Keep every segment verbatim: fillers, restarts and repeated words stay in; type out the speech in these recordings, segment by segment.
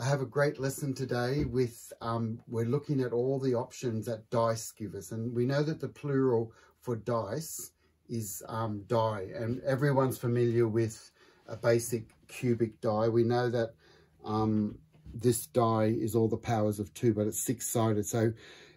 I have a great lesson today with, um, we're looking at all the options that dice give us. And we know that the plural for dice is um, die. And everyone's familiar with a basic cubic die. We know that um, this die is all the powers of two, but it's six-sided. So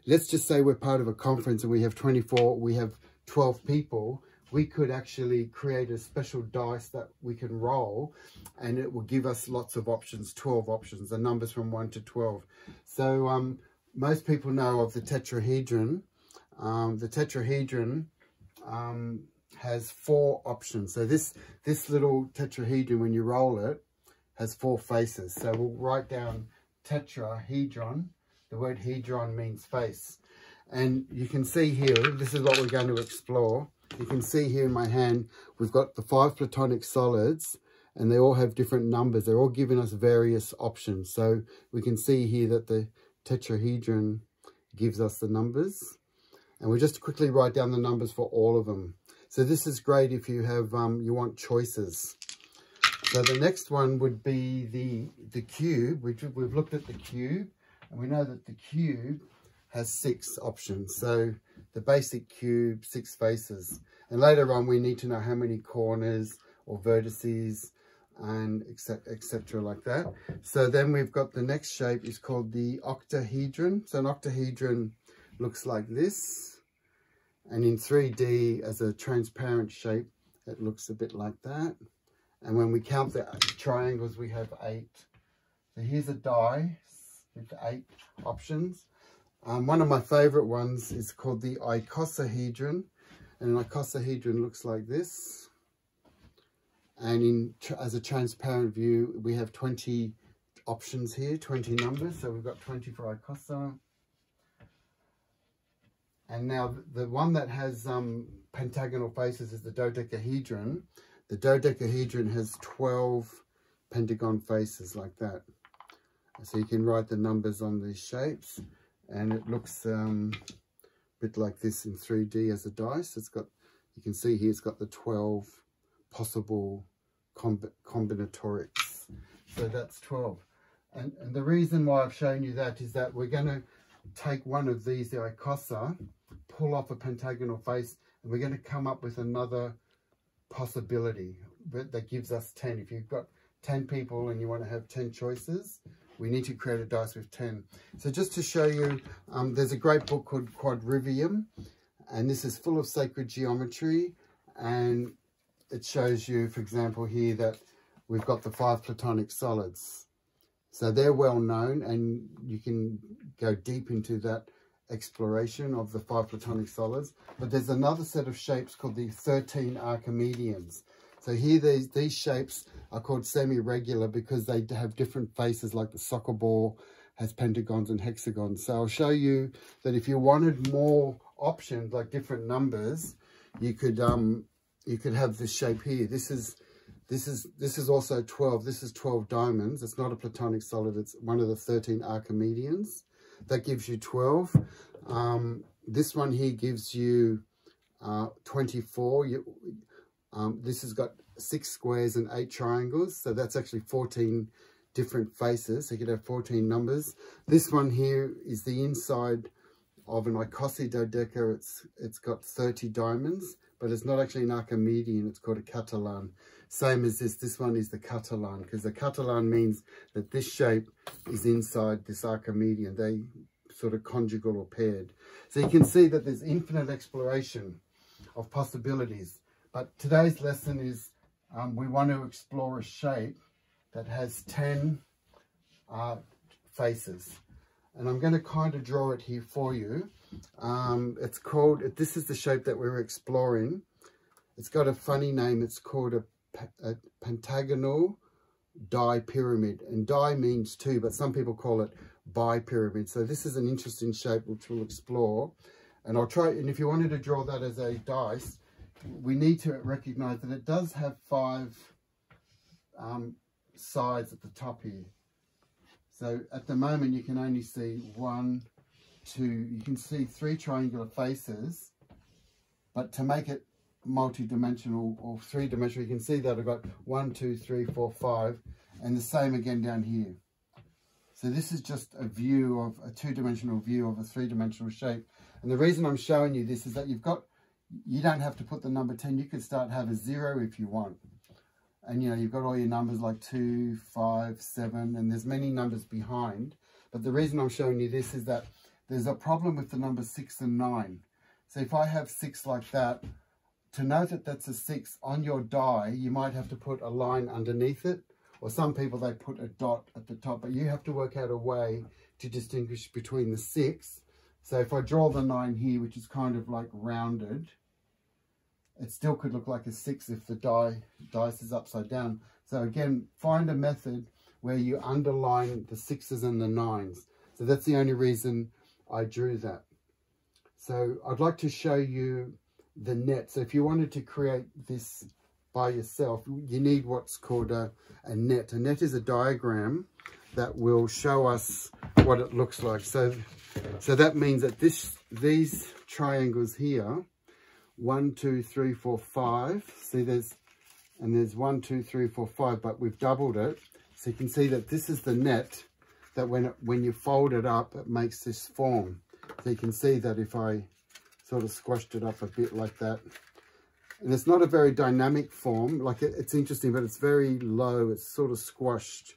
let's just say we're part of a conference and we have twenty-four, we have twelve people. We could actually create a special dice that we can roll and it will give us lots of options, twelve options, the numbers from one to twelve. So um, most people know of the tetrahedron. Um, the tetrahedron um, has four options. So this, this little tetrahedron, when you roll it, has four faces. So we'll write down tetrahedron. The word hedron means face. And you can see here, this is what we're going to explore. You can see here in my hand, we've got the five Platonic solids and they all have different numbers. They're all giving us various options. So we can see here that the tetrahedron gives us the numbers. And we'll just quickly write down the numbers for all of them. So this is great if you have, um, you want choices. So the next one would be the, the cube. We've, we've looked at the cube and we know that the cube has six options. So the basic cube, six faces. And later on, we need to know how many corners or vertices and et cetera like that. So then we've got the next shape is called the octahedron. So an octahedron looks like this. And in three D, as a transparent shape, it looks a bit like that. And when we count the triangles, we have eight. So here's a die with eight options. Um, one of my favourite ones is called the icosahedron, and an icosahedron looks like this. And in tr as a transparent view, we have twenty options here, twenty numbers. So we've got twenty for icosa. And now the one that has um, pentagonal faces is the dodecahedron. The dodecahedron has twelve pentagon faces like that. So you can write the numbers on these shapes. And it looks um, a bit like this in three D as a dice. It's got, you can see here, it's got the twelve possible comb combinatorics. So that's twelve. And, and the reason why I've shown you that is that we're going to take one of these, the icosa, pull off a pentagonal face, and we're going to come up with another possibility that gives us ten. If you've got ten people and you want to have ten choices, we need to create a dice with ten. So just to show you, um, there's a great book called Quadrivium, and this is full of sacred geometry. And it shows you, for example, here that we've got the five Platonic solids. So they're well known, and you can go deep into that exploration of the five Platonic solids. But there's another set of shapes called the thirteen Archimedeans. So here these, these shapes are called semi-regular because they have different faces, like the soccer ball has pentagons and hexagons. So I'll show you that if you wanted more options, like different numbers, you could um you could have this shape here. This is this is this is also twelve. This is twelve diamonds. It's not a Platonic solid, it's one of the thirteen Archimedeans. That gives you twelve. Um this one here gives you uh twenty-four. You Um, this has got six squares and eight triangles. So that's actually fourteen different faces. So you could have fourteen numbers. This one here is the inside of an icosidodeca. It's, it's got thirty diamonds, but it's not actually an Archimedean. It's called a Catalan. Same as this. This one is the Catalan, because the Catalan means that this shape is inside this Archimedean. They sort of conjugal or paired. So you can see that there's infinite exploration of possibilities. But today's lesson is um, we want to explore a shape that has ten uh, faces. And I'm going to kind of draw it here for you. Um, it's called, this is the shape that we're exploring. It's got a funny name. It's called a, a pentagonal dipyramid. And di means two, but some people call it bipyramid. So this is an interesting shape which we'll explore. And I'll try, and if you wanted to draw that as a dice, we need to recognize that it does have five um, sides at the top here. So at the moment you can only see one, two, you can see three triangular faces, but to make it multi-dimensional or three-dimensional, you can see that I've got one, two, three, four, five, and the same again down here. So this is just a view of a two-dimensional view of a three-dimensional shape. And the reason I'm showing you this is that you've got, you don't have to put the number ten. You could start have a zero if you want. And, you know, you've got all your numbers like two, five, seven, and there's many numbers behind. But the reason I'm showing you this is that there's a problem with the numbers six and nine. So if I have six like that, to know that that's a six on your die, you might have to put a line underneath it. Or some people, they put a dot at the top. But you have to work out a way to distinguish between the six. So if I draw the nine here, which is kind of like rounded, it still could look like a six if the die dice is upside down. So again, find a method where you underline the sixes and the nines. So that's the only reason I drew that. So I'd like to show you the net. So if you wanted to create this by yourself, you need what's called a, a net. A net is a diagram that will show us what it looks like. So, so that means that this, these triangles here, one, two, three, four, five. See, there's, and there's one, two, three, four, five, but we've doubled it. So you can see that this is the net that when, it, when you fold it up, it makes this form. So you can see that if I sort of squashed it up a bit like that, and it's not a very dynamic form, like it, it's interesting, but it's very low. It's sort of squashed.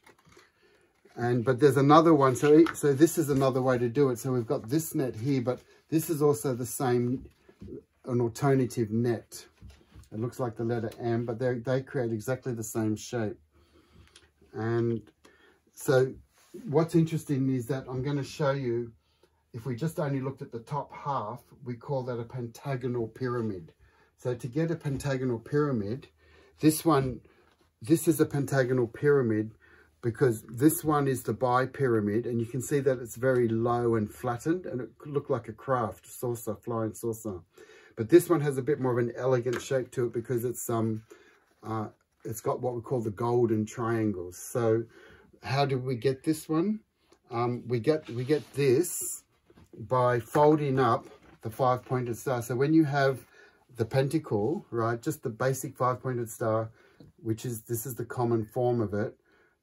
And, but there's another one. So, so this is another way to do it. So we've got this net here, but this is also the same, an alternative net. It looks like the letter M, but they they create exactly the same shape. And so what's interesting is that I'm going to show you, if we just only looked at the top half, we call that a pentagonal pyramid. So to get a pentagonal pyramid, this one, this is a pentagonal pyramid because this one is the bipyramid, and you can see that it's very low and flattened, and it could look like a craft, saucer, flying saucer. But this one has a bit more of an elegant shape to it because it's um, uh, it's got what we call the golden triangles. So how do we get this one? Um, we get we get this by folding up the five-pointed star. So when you have the pentacle, right, just the basic five-pointed star, which is, this is the common form of it,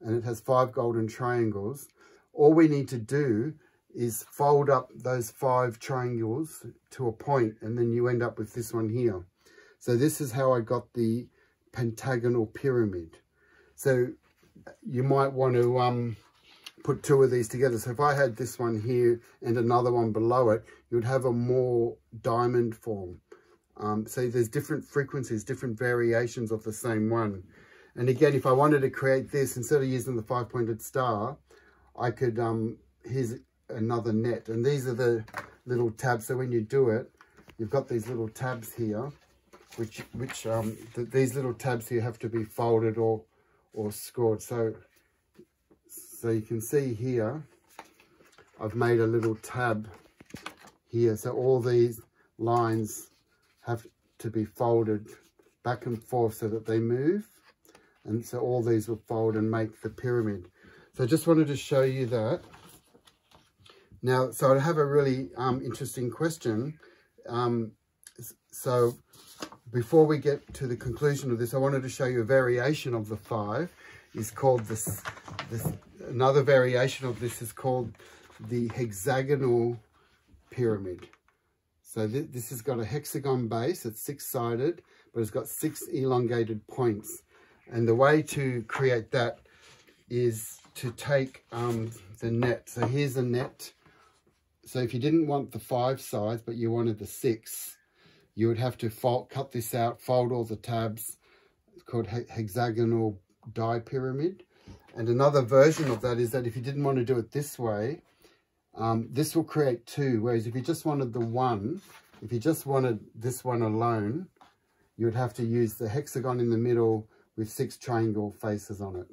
and it has five golden triangles, all we need to do is fold up those five triangles to a point, and then you end up with this one here. So this is how I got the pentagonal pyramid. So you might want to um, put two of these together. So if I had this one here and another one below it, you'd have a more diamond form. Um, so there's different frequencies, different variations of the same one. And again, if I wanted to create this, instead of using the five-pointed star, I could, um, here's another net. And these are the little tabs. So when you do it, you've got these little tabs here, which, which um, th these little tabs here have to be folded or, or scored. So, so you can see here, I've made a little tab here. So all these lines have to be folded back and forth so that they move. And so all these will fold and make the pyramid. So I just wanted to show you that. Now, so I have a really um, interesting question. Um, so before we get to the conclusion of this, I wanted to show you a variation of the five. It's called this, this another variation of this is called the hexagonal pyramid. So th this has got a hexagon base, it's six-sided, but it's got six elongated points. And the way to create that is to take um, the net. So here's a net. So if you didn't want the five sides, but you wanted the six, you would have to fold, cut this out, fold all the tabs. It's called he hexagonal dipyramid. And another version of that is that if you didn't want to do it this way, um, this will create two. Whereas if you just wanted the one, if you just wanted this one alone, you would have to use the hexagon in the middle with six triangle faces on it.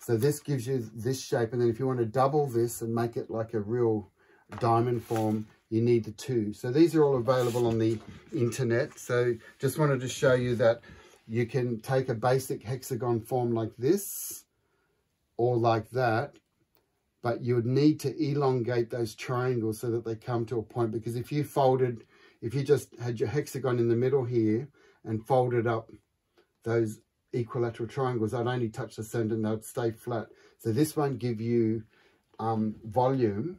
So this gives you this shape. And then if you want to double this and make it like a real diamond form, you need the two. So these are all available on the internet. So just wanted to show you that you can take a basic hexagon form like this or like that, but you would need to elongate those triangles so that they come to a point. Because if you folded, if you just had your hexagon in the middle here and folded up those equilateral triangles, I'd only touch the center and they'd stay flat. So this won't give you um, volume,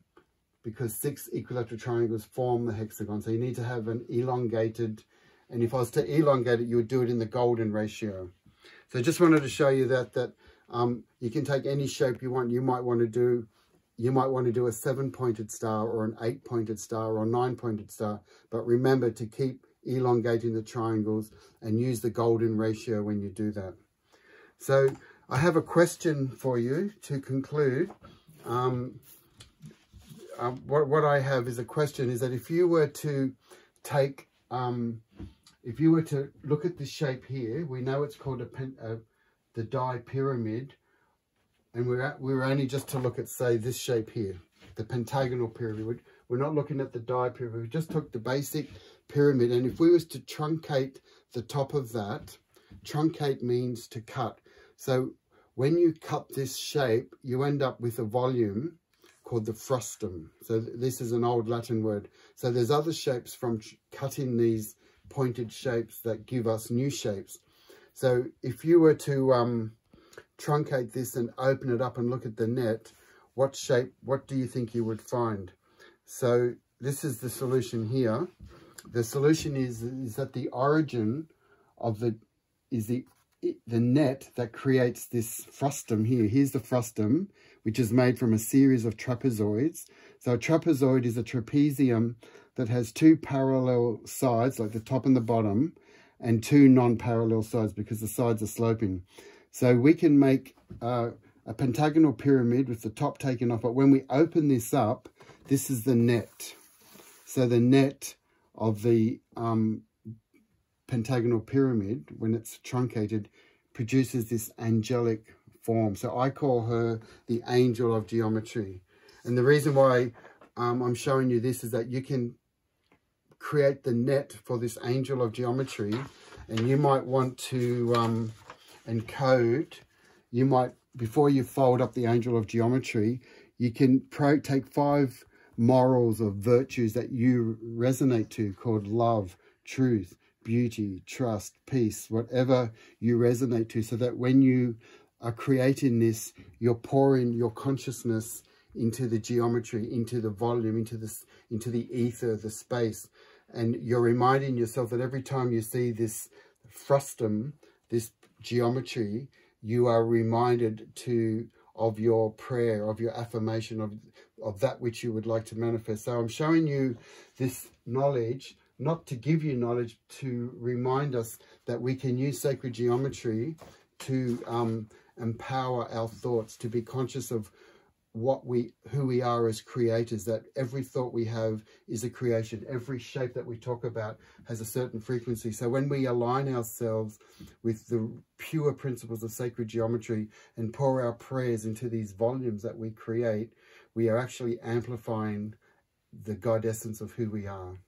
because six equilateral triangles form the hexagon. So you need to have an elongated, and if I was to elongate it, you would do it in the golden ratio. So just wanted to show you that that um, you can take any shape you want. You might want to do, you might want to do a seven-pointed star or an eight-pointed star or a nine-pointed star. But remember to keep elongating the triangles and use the golden ratio when you do that. So I have a question for you to conclude. Um, uh, what, what I have is a question, is that if you were to take, um, if you were to look at this shape here, we know it's called a pen, uh, the dipyramid, and we're, at, we're only just to look at, say, this shape here, the pentagonal pyramid. We're not looking at the dipyramid. We just took the basic pyramid, and if we was to truncate the top of that, truncate means to cut. So when you cut this shape, you end up with a volume called the frustum. So this is an old Latin word. So there's other shapes from cutting these pointed shapes that give us new shapes. So if you were to um, truncate this and open it up and look at the net, what shape, what do you think you would find? So this is the solution here. The solution is, is that the origin of the, is the, the net that creates this frustum here. Here's the frustum, which is made from a series of trapezoids. So a trapezoid is a trapezium that has two parallel sides, like the top and the bottom, and two non-parallel sides because the sides are sloping. So we can make uh, a pentagonal pyramid with the top taken off, but when we open this up, this is the net. So the net of the um, pentagonal pyramid, when it's truncated, produces this angelic form. So I call her the angel of geometry. And the reason why um, I'm showing you this is that you can create the net for this angel of geometry, and you might want to um, encode, you might, before you fold up the angel of geometry, you can pro take five morals or virtues that you resonate to, called love, truth, beauty, trust, peace, whatever you resonate to, so that when you are creating this, you're pouring your consciousness into the geometry, into the volume, into this, into the ether, the space, and you're reminding yourself that every time you see this frustum, this geometry, you are reminded to of your prayer, of your affirmation, of of that which you would like to manifest. So I'm showing you this knowledge, not to give you knowledge, to remind us that we can use sacred geometry to um, empower our thoughts, to be conscious of what we, who we are as creators, that every thought we have is a creation. Every shape that we talk about has a certain frequency. So when we align ourselves with the pure principles of sacred geometry and pour our prayers into these volumes that we create, we are actually amplifying the God essence of who we are.